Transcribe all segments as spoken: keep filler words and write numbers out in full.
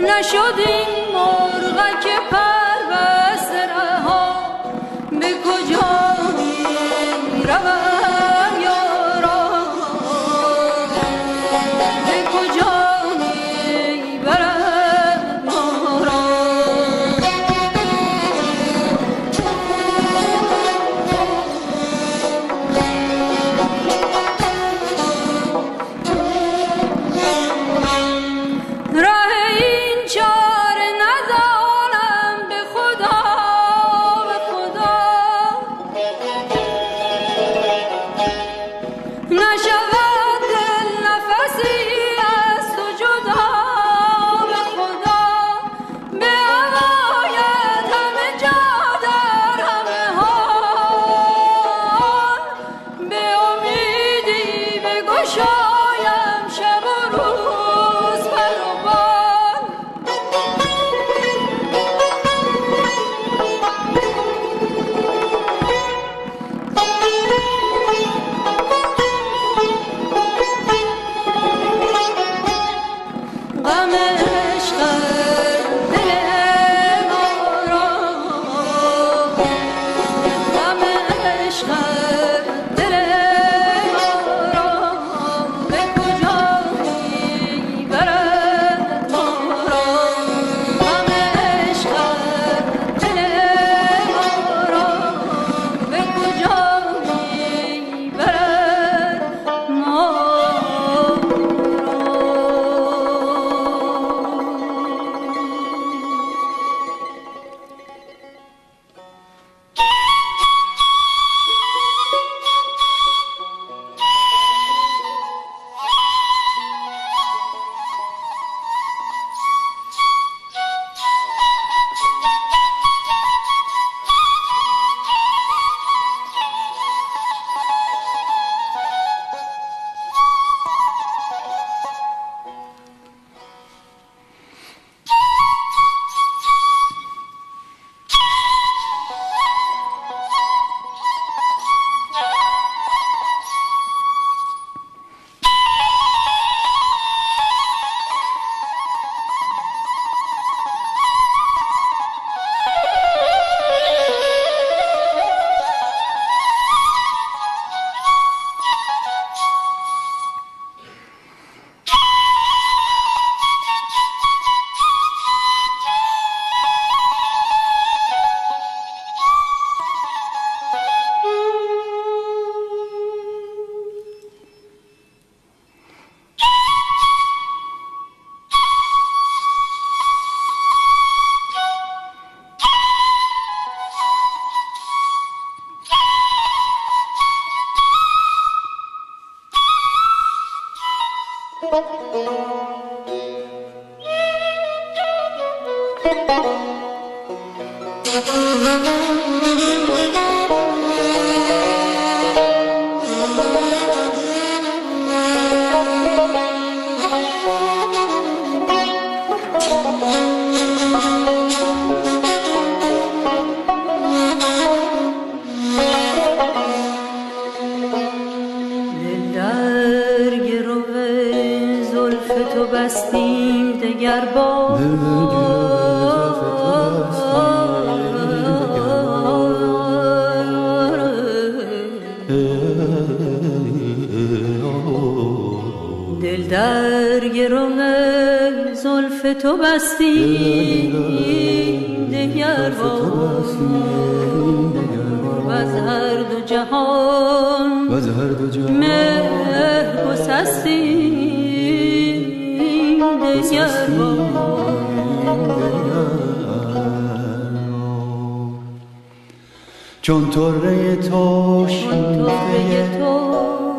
نشد این مرغک که پربست رها به کجا می‌روم یارا به کجا می‌برد ما را چون طره تو شیفته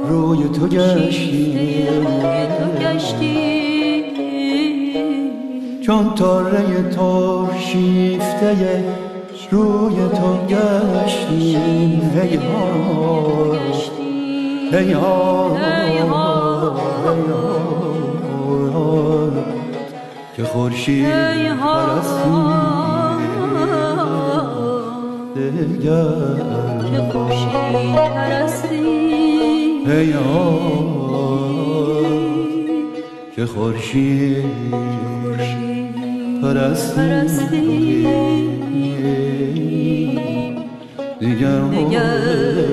روی تو گشتی چون طره تو شیفته روی تو گشتی هی ها هی ها که خورشید پرستی که خوشی پرستی ای که خوشی پرستی دیگر